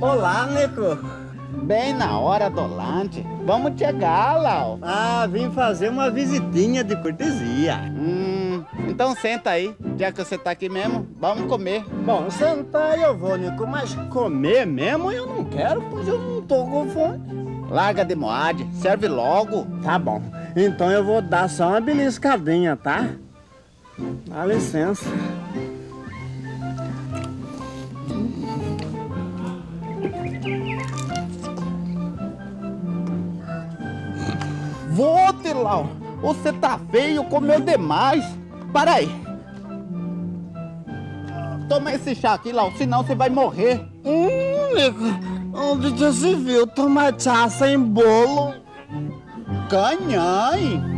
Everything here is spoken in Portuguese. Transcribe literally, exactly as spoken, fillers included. Olá, Nico. Bem na hora do lanche. Vamos chegar, Lau. Ah, vim fazer uma visitinha de cortesia. Hum, então senta aí. Já que você tá aqui mesmo, vamos comer. Bom, sentar eu vou, Nico, mas comer mesmo eu não quero, pois eu não tô com fome. Larga de moade, serve logo. Tá bom, então eu vou dar só uma beliscadinha, tá? Dá licença. Volte, Lau! Você tá feio, comeu demais! Para aí! Toma esse chá aqui, Lau, senão você vai morrer! Hum, Nico! Onde já se viu tomar chá sem bolo? Ganhei!